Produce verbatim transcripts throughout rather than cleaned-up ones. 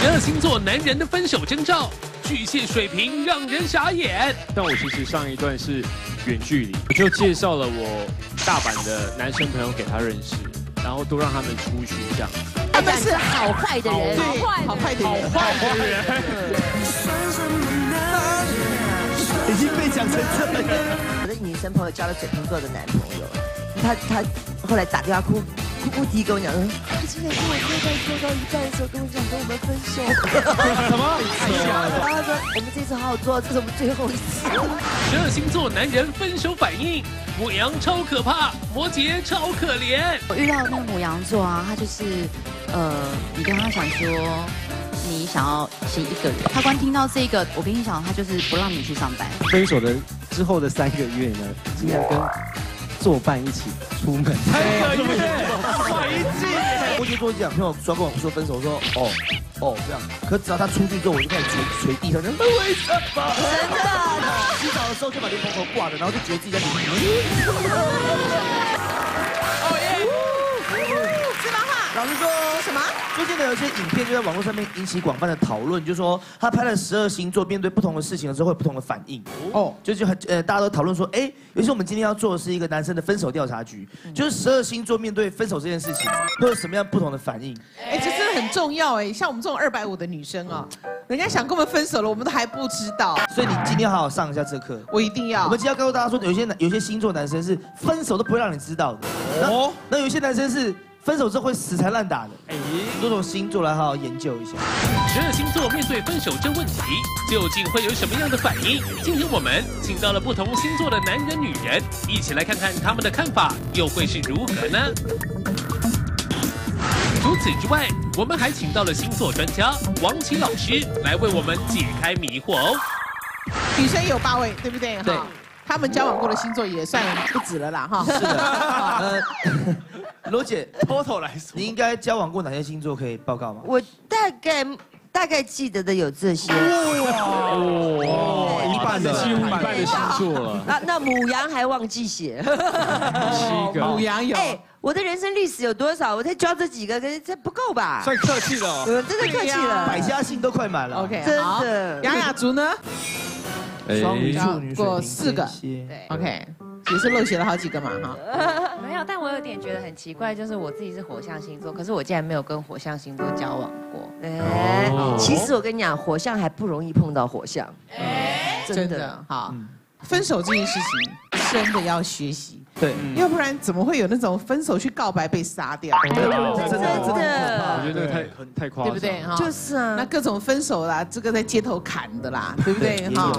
十二星座男人的分手征兆，巨蟹水瓶让人傻眼。但我其实上一段是远距离，我就介绍了我大阪的男生朋友给他认识，然后都让他们出去这样。他们是好坏的人，好坏，好坏的人，好坏的人，已经被讲成这样。我的女生朋友交了水瓶座的男朋友，他他后来打电话哭。 哭啼跟我讲，他今天跟我说在做到一半的时候跟我讲跟我们分手。什么？他说我们这次好好做，这是我们最后一次。十二星座男人分手反应，牡羊超可怕，摩羯超可怜。我遇到那个牡羊座啊，他就是呃，你跟他想说你想要先一个人，他光听到这个，我跟你讲，他就是不让你去上班。分手的之后的三个月呢，竟然跟 作伴一起出门，三个月，一季。我就做这样，朋友抓过我说分手，说哦哦这样。可只要他出去之后，我就开始捶捶地上，为什么？真的。洗澡的时候就把莲蓬头挂着，然后就觉得自己在。哦耶！芝麻话。老师说什么？最近呢有一些影片就在网络上面引起广泛的讨论，就说他拍了十二星座面对不同的事情的时候会有不同的反应。哦，就是很呃大家都讨论说，哎。 尤其我们今天要做的是一个男生的分手调查局，就是十二星座面对分手这件事情会有什么样不同的反应？哎，这真的很重要哎，像我们这种二百五的女生啊，人家想跟我们分手了，我们都还不知道。所以你今天好好上一下这课，我一定要。我们今天要告诉大家说，有些有些星座男生是分手都不会让你知道的，哦，那有些男生是分手之后会死缠烂打的。哎，多种星座来好好研究一下。十二星座面对分手这问题，究竟会有什么样的反应？今天我们请到了不同星座的男人。 女人一起来看看他们的看法又会是如何呢？除此之外，我们还请到了星座专家王琦老师来为我们解开迷惑哦。女生有八位，对不对？对，他们交往过的星座也算不止了啦，哈。是的。呃，罗姐，偷偷来说，你应该交往过哪些星座可以报告吗？我大概。 大概记得的有这些，哦，一半的，几乎一半的星座了。那那牡羊还忘记写，七个，牡羊有。哎，我的人生历史有多少？我才教这几个，可是这不够吧？算客气了，嗯，真的客气了，百家姓都快满了。OK， 真的。杨雅竹呢？双鱼、处女、水瓶、天蝎，四个，对 ，OK。 也是漏写了好几个嘛哈，没有，但我有点觉得很奇怪，就是我自己是火象星座，可是我竟然没有跟火象星座交往过。哎，其实我跟你讲，火象还不容易碰到火象，哎，真的哈。分手这件事情真的要学习，对，要不然怎么会有那种分手去告白被杀掉？真的，真的，我觉得太很太夸张，对不对哈？就是啊，那各种分手啦，这个在街头砍的啦，对不对哈？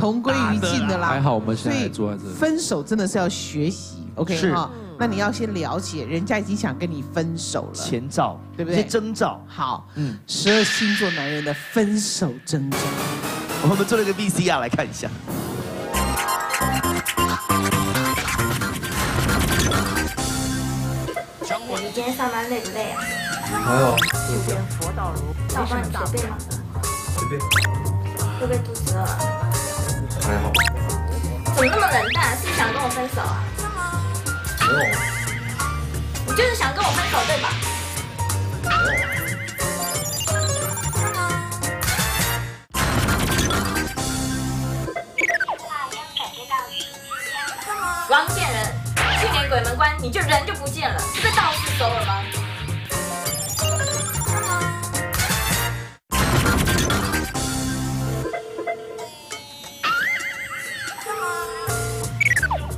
同归于尽的啦。还好我们现在坐在这里。分手真的是要学习 ，OK 哈？那你要先了解人家已经想跟你分手了，前兆，对不对？征兆。好，嗯，十二星座男人的分手征兆，我们做了一个 V C R 来看一下。 你今天上班累不累啊？还好。有点佛道炉，上班你随便吗？随便。会不会肚子饿？还好。怎么那么冷淡？是想跟我分手啊？没有。你就是想跟我分手对吧？没有。 王建仁，去年鬼门关你就人就不见了，是被道士收了吗？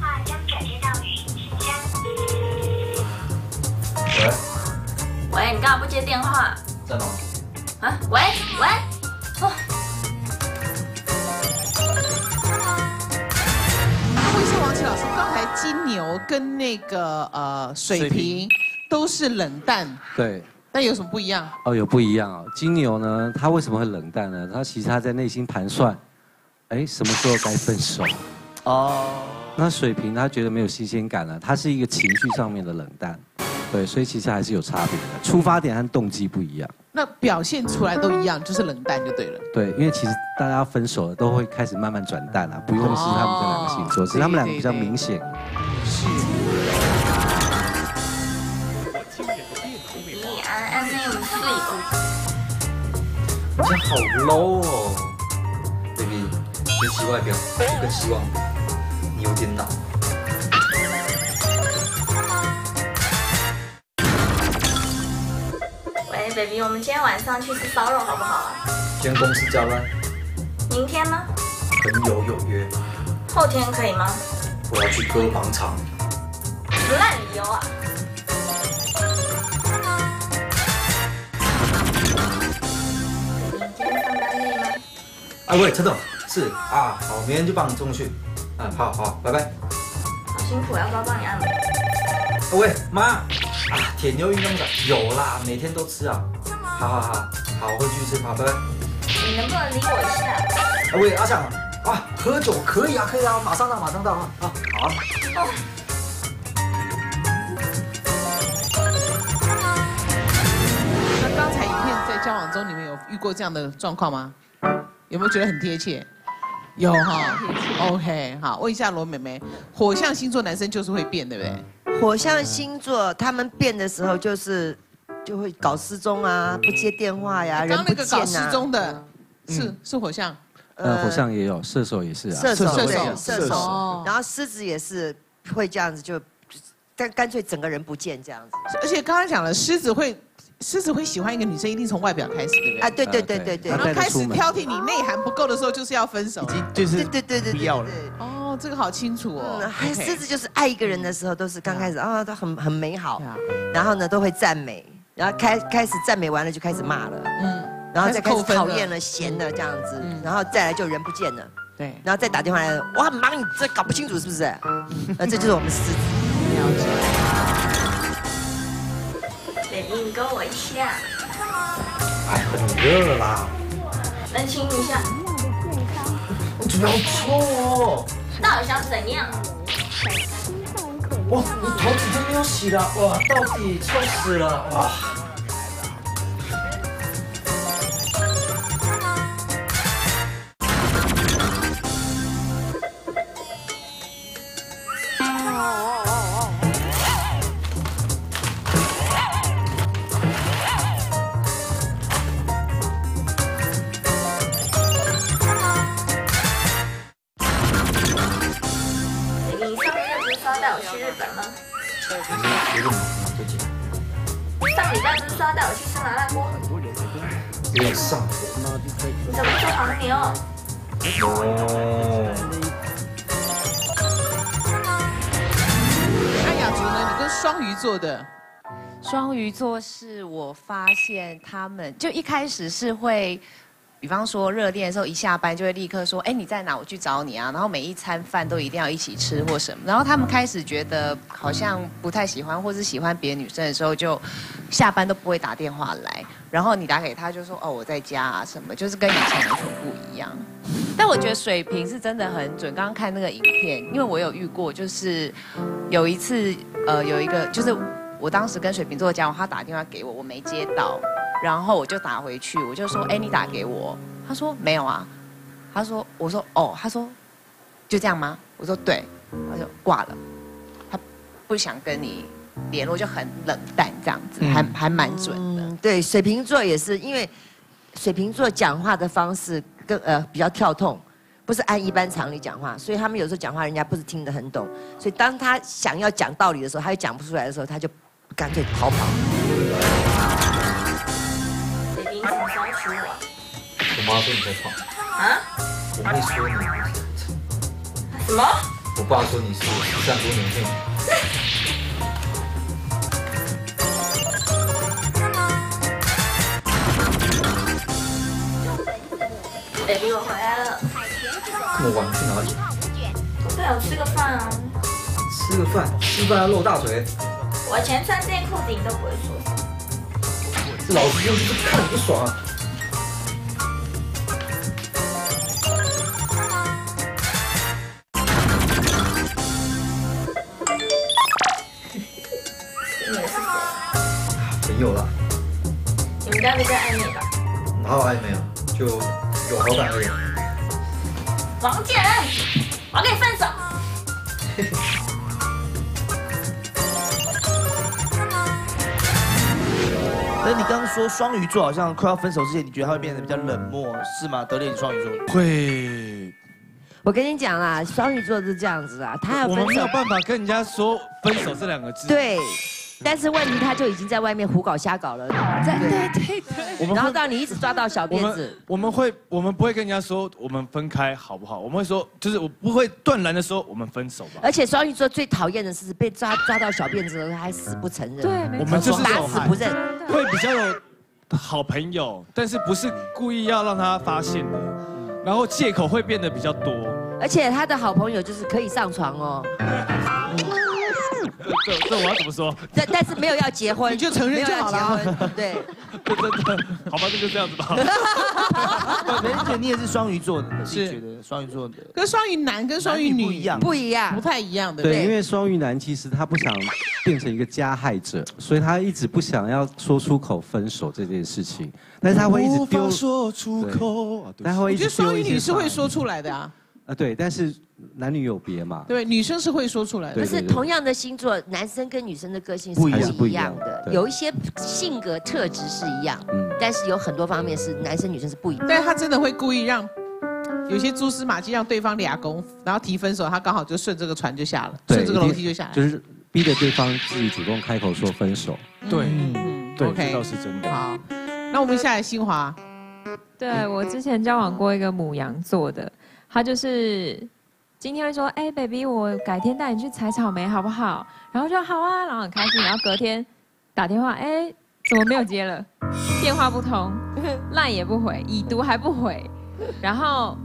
话将转接到语音信箱。喂？喂，你干嘛不接电话？在忙。啊？喂喂。哦。 老师刚才金牛跟那个呃水瓶都是冷淡，对，但有什么不一样？哦，有不一样哦。金牛呢，他为什么会冷淡呢？他其实他在内心盘算，哎，什么时候该分手？哦，那水瓶他觉得没有新鲜感了，他是一个情绪上面的冷淡，对，所以其实还是有差别的，出发点和动机不一样。那表现出来都一样，就是冷淡就对了。对，因为其实大家分手了都会开始慢慢转淡啊，不用是他们这两个星座，只是他们两个比较明显。是。你安安内无事。你这样好 low 哦 ，baby， 学习外表，我更希望你有点脑。 baby， 我们今天晚上去吃烧肉好不好啊？今天公司加班。明天呢？朋友有约。后天可以吗？我要去割盲肠。什么烂理由啊！你今天上班累吗？啊喂，陈总，是啊，好，明天就帮你送去。嗯，好好，拜拜。好辛苦，要不要帮你按摩？啊喂，妈。 啊，铁牛运动感有啦，每天都吃啊。好好好，好，我会去吃，好，拜拜。你能不能理我一下？啊喂，阿强啊，喝酒可以啊，可以啊，马上到，马上到啊啊，好啊。哦、那刚才影片在交往中，你们有遇过这样的状况吗？有没有觉得很贴切？有哈。OK， 好，问一下罗妹妹，火象星座男生就是会变，对不对？ 火象星座，他们变的时候就是就会搞失踪啊，不接电话呀，人不见啊。搞失踪的是是火象，呃，火象也有，射手也是啊，射手对，射手，然后狮子也是会这样子，就但干脆整个人不见这样子。而且刚刚讲了，狮子会狮子会喜欢一个女生，一定从外表开始，对不对？啊，对对对对对。然后开始挑剔你内涵不够的时候，就是要分手，就是对对对对，不要了。 哦，这个好清楚哦。还狮子就是爱一个人的时候，都是刚开始啊，都很很美好，然后呢都会赞美，然后开开始赞美完了就开始骂了，嗯，然后再开始讨厌了、嫌了这样子，然后再来就人不见了，对，然后再打电话来，我很忙，你这搞不清楚是不是？那这就是我们狮子。了解。baby， 你跟我一下。哎，很热啦。能亲一下？我主要臭哦。 到底想怎样？哇，你头皮都没有洗了，哇，到底臭死了，哇！双鱼座是我发现他们就一开始是会，比方说热恋的时候，一下班就会立刻说，哎，你在哪？我去找你啊！然后每一餐饭都一定要一起吃或什么。然后他们开始觉得好像不太喜欢，或是喜欢别的女生的时候，就下班都不会打电话来。然后你打给他就说，哦，我在家啊什么，就是跟以前完全不一样。但我觉得水瓶是真的很准。刚刚看那个影片，因为我有遇过，就是有一次，呃，有一个就是。 我当时跟水瓶座交往，他打电话给我，我没接到，然后我就打回去，我就说，哎，你打给我，他说没有啊，他说，我说哦，他说，就这样吗？我说对，他就挂了，他不想跟你联络，就很冷淡这样子，嗯、还还蛮准的、嗯。对，水瓶座也是，因为水瓶座讲话的方式跟呃比较跳痛。 不是按一般常理讲话，所以他们有时候讲话，人家不是听得很懂。所以当他想要讲道理的时候，他又讲不出来的时候，他就干脆逃跑。baby， 你怎么消除我？我妈说你在胖。啊？我妹说你。什么？我爸说你是十三周年庆。 baby， 我回来了。这么晚去哪里？对，我吃个饭啊。吃个饭，吃饭要露大腿。我前穿这件裤子你都不会说什么。这老子就是看你不爽啊！你们是谁啊？朋友啦。你们该不会在暧昧吧？哪有暧昧啊？就。 有好感的人，王建仁，我要跟你分手。可是你刚刚说双鱼座好像快要分手之前，你觉得他会变得比较冷漠，是吗？德烈，你双鱼座会。我跟你讲啦，双鱼座是这样子啊，他要分手，我们没有办法跟人家说分手这两个字。对。 但是问题，他就已经在外面胡搞瞎搞了，对对对，然后让你一直抓到小辫子。我们会，我们不会跟人家说我们分开好不好？我们会说，就是我不会断然的说我们分手吧。而且双鱼座最讨厌的是被抓抓到小辫子还死不承认，对，我们就是打死不认，会比较有好朋友，但是不是故意要让他发现的，然后借口会变得比较多。而且他的好朋友就是可以上床哦。 这这我要怎么说？但但是没有要结婚，你就承认就好了。对，真的，好吧，那就这样子吧。而且你也是双鱼座的，是觉得双鱼座的跟双鱼男跟双鱼女不一样，不一样，不太一样的。对，因为双鱼男其实他不想变成一个加害者，所以他一直不想要说出口分手这件事情，但是他会一直丢说出口，但他会一直丢。我觉得双鱼女是会说出来的啊。 啊，对，但是男女有别嘛。对，女生是会说出来的。可是同样的星座，男生跟女生的个性是不一样的，有一些性格特质是一样，但是有很多方面是男生女生是不一样。但他真的会故意让有些蛛丝马迹让对方俩攻，然后提分手，他刚好就顺这个船就下了，顺这个楼梯就下来，就是逼着对方自己主动开口说分手。对，对，这倒是真的。好，那我们下来新华。对，我之前交往过一个牡羊座的。 他就是今天会说，哎、欸、，baby， 我改天带你去采草莓好不好？然后就好啊，然后很开心。然后隔天打电话，哎、欸，怎么没有接了？电话不通，LINE也不回，已读还不回。然后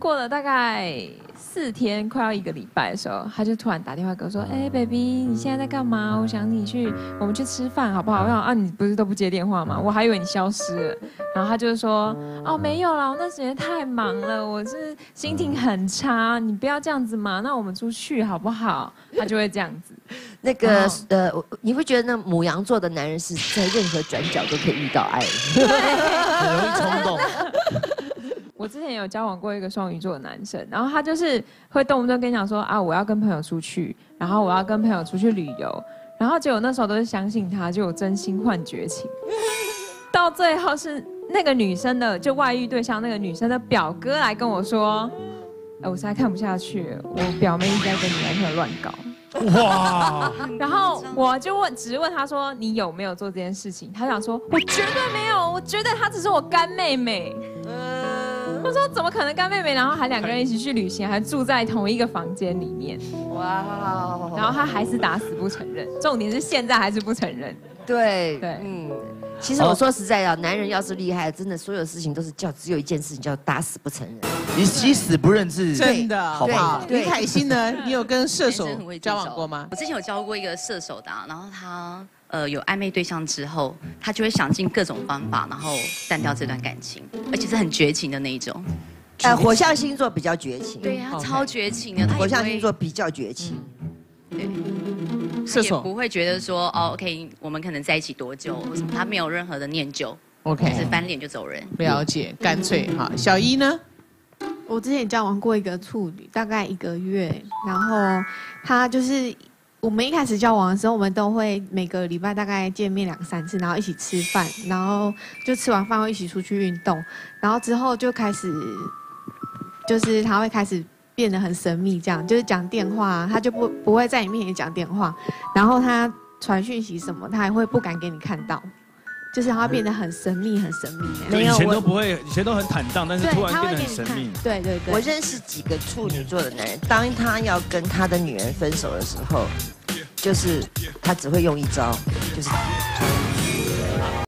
过了大概四天，快要一个礼拜的时候，他就突然打电话给我说，哎、欸、，baby， 你现在在干嘛？我想你去，我们去吃饭好不好？我想啊，你不是都不接电话吗？我还以为你消失了。 然后他就说：“哦，没有啦，我那时间太忙了，我是心情很差，你不要这样子嘛。那我们出去好不好？”他就会这样子。那个呃，你会觉得那牡羊座的男人是在任何转角都可以遇到爱，很容易冲动。我之前有交往过一个双鱼座的男生，然后他就是会动不动跟你讲说啊，我要跟朋友出去，然后我要跟朋友出去旅游，然后结果那时候都是相信他，就有真心换绝情，到最后是。 那个女生的就外遇对象，那个女生的表哥来跟我说：“哎，我实在看不下去，我表妹一直在跟你男朋友乱搞。”哇！然后我就问，只问他说：“你有没有做这件事情？”他想说：“我绝对没有，我觉得她只是我干妹妹。”我说：“怎么可能干妹妹？”然后还两个人一起去旅行，还住在同一个房间里面。哇！然后他还是打死不承认，重点是现在还是不承认。对对，嗯。 其实我说实在啊，男人要是厉害，真的所有事情都是叫只有一件事情叫打死不承认，你起死不认字，真的好不好？李凯欣呢，你有跟射手交往过吗？我之前有交过一个射手的、啊，然后他呃有暧昧对象之后，他就会想尽各种方法，然后淡掉这段感情，而且是很绝情的那一种。呃，火象星座比较绝情，对呀、啊，超绝情的。火象星座比较绝情。嗯 对，他也不会觉得说哦 ，OK， 我们可能在一起多久，他没有任何的念旧 ，OK， 只是翻脸就走人。了解，干脆哈。小一呢？我之前也交往过一个处女，大概一个月，然后他就是我们一开始交往的时候，我们都会每个礼拜大概见面两三次，然后一起吃饭，然后就吃完饭会一起出去运动，然后之后就开始，就是他会开始。 变得很神秘，这样就是讲电话，他就不不会在你面前讲电话，然后他传讯息什么，他还会不敢给你看到，就是他变得很神秘，很神秘。没有，以前都不会，以前都很坦荡，但是突然变得很神秘。对对对。我认识几个处女座的男人，当他要跟他的女人分手的时候，就是他只会用一招，就是。